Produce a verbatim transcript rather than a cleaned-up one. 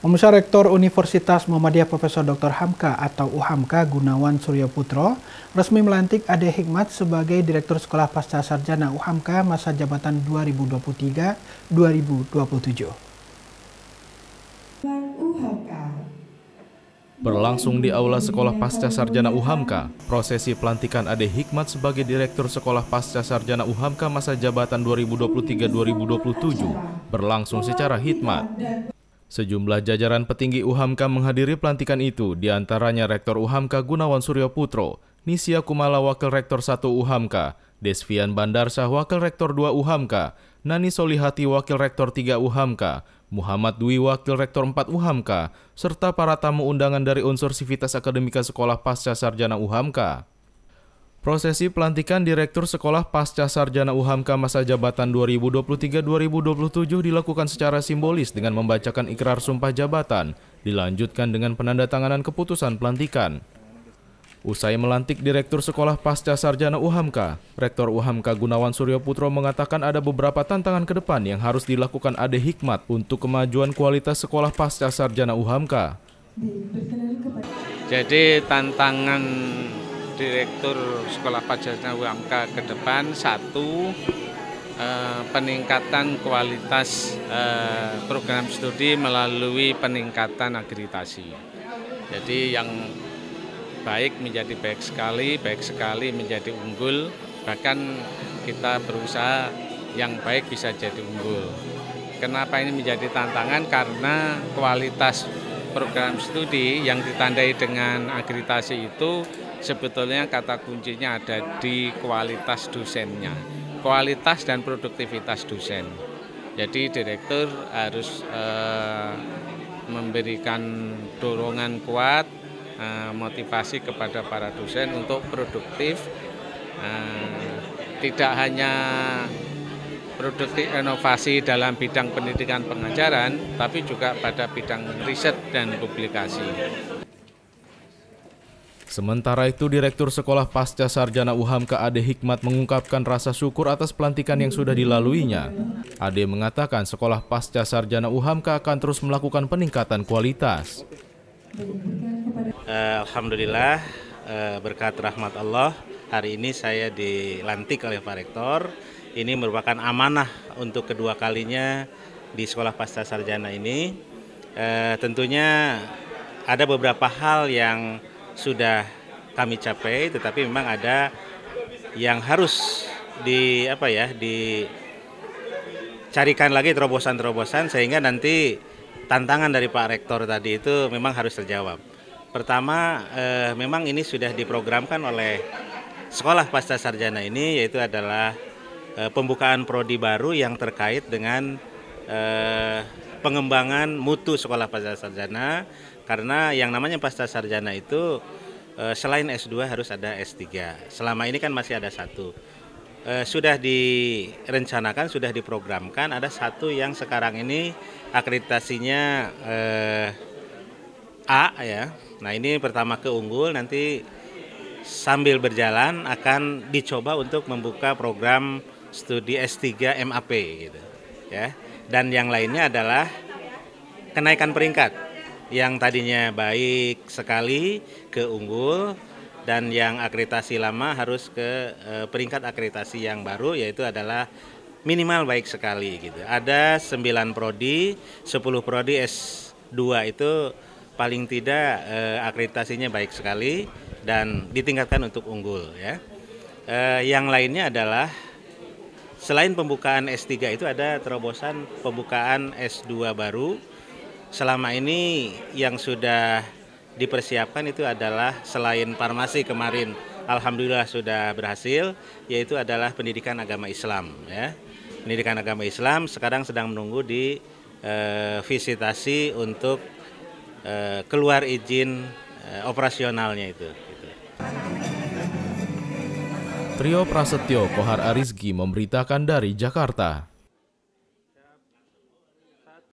Komisar Rektor Universitas Muhammadiyah Profesor Doktor Hamka atau Uhamka Gunawan Suryaputra resmi melantik Ade Hikmat sebagai Direktur Sekolah Pasca Sarjana Uhamka masa jabatan dua ribu dua puluh tiga dua ribu dua puluh tujuh. Berlangsung di Aula Sekolah Pasca Sarjana Uhamka, prosesi pelantikan Ade Hikmat sebagai Direktur Sekolah Pasca Sarjana Uhamka masa jabatan dua ribu dua puluh tiga dua ribu dua puluh tujuh berlangsung secara hikmat. Sejumlah jajaran petinggi Uhamka menghadiri pelantikan itu, diantaranya Rektor Uhamka Gunawan Suryaputra, Nisia Kumala Wakil Rektor satu Uhamka, Desvian Bandarsa Wakil Rektor dua Uhamka, Nani Solihati Wakil Rektor tiga Uhamka, Muhammad Dwi Wakil Rektor empat Uhamka, serta para tamu undangan dari unsur Sivitas Akademika Sekolah Pasca Sarjana Uhamka. Prosesi pelantikan Direktur Sekolah Pasca Sarjana Uhamka masa jabatan dua ribu dua puluh tiga dua ribu dua puluh tujuh dilakukan secara simbolis dengan membacakan ikrar sumpah jabatan, dilanjutkan dengan penandatanganan keputusan pelantikan. Usai melantik Direktur Sekolah Pasca Sarjana Uhamka, Rektor Uhamka Gunawan Suryaputra mengatakan ada beberapa tantangan ke depan yang harus dilakukan Ade Hikmat untuk kemajuan kualitas Sekolah Pasca Sarjana Uhamka. Jadi tantangan Direktur Sekolah Pasca Sarjana Uhamka ke depan, satu, eh, peningkatan kualitas eh, program studi melalui peningkatan akreditasi. Jadi yang baik menjadi baik sekali, baik sekali menjadi unggul, bahkan kita berusaha yang baik bisa jadi unggul. Kenapa ini menjadi tantangan? Karena kualitas program studi yang ditandai dengan akreditasi itu sebetulnya kata kuncinya ada di kualitas dosennya, kualitas dan produktivitas dosen. Jadi direktur harus eh, memberikan dorongan kuat, eh, motivasi kepada para dosen untuk produktif, eh, tidak hanya produktif inovasi dalam bidang pendidikan pengajaran, tapi juga pada bidang riset dan publikasi. Sementara itu, Direktur Sekolah Pasca Sarjana Uhamka Ade Hikmat mengungkapkan rasa syukur atas pelantikan yang sudah dilaluinya. Ade mengatakan Sekolah Pasca Sarjana Uhamka akan terus melakukan peningkatan kualitas. Alhamdulillah, berkat rahmat Allah, hari ini saya dilantik oleh Pak Rektor. Ini merupakan amanah untuk kedua kalinya di Sekolah Pasca Sarjana ini. Tentunya ada beberapa hal yang sudah kami capai, tetapi memang ada yang harus di apa ya dicarikan lagi terobosan-terobosan, sehingga nanti tantangan dari Pak Rektor tadi itu memang harus terjawab. Pertama, eh, memang ini sudah diprogramkan oleh Sekolah Pasca Sarjana ini, yaitu adalah eh, pembukaan prodi baru yang terkait dengan eh, pengembangan mutu Sekolah Pasca Sarjana, karena yang namanya pasca sarjana itu selain S dua harus ada S tiga. Selama ini kan masih ada satu. Sudah direncanakan, sudah diprogramkan, ada satu yang sekarang ini akreditasinya A ya. Nah, ini pertama ke Unggul, nanti sambil berjalan akan dicoba untuk membuka program studi S tiga M A P gitu ya. Dan yang lainnya adalah kenaikan peringkat yang tadinya baik sekali ke unggul, dan yang akreditasi lama harus ke e, peringkat akreditasi yang baru, yaitu adalah minimal baik sekali gitu. Ada sembilan prodi, sepuluh prodi S dua itu paling tidak e, akreditasinya baik sekali dan ditingkatkan untuk unggul ya. E, yang lainnya adalah selain pembukaan S tiga itu ada terobosan pembukaan S dua baru. Selama ini yang sudah dipersiapkan itu adalah selain farmasi kemarin alhamdulillah sudah berhasil, yaitu adalah pendidikan agama Islam ya. Pendidikan agama Islam sekarang sedang menunggu di eh, visitasi untuk eh, keluar izin eh, operasionalnya itu. Trio Prasetyo Kohar Arizki memberitakan dari Jakarta.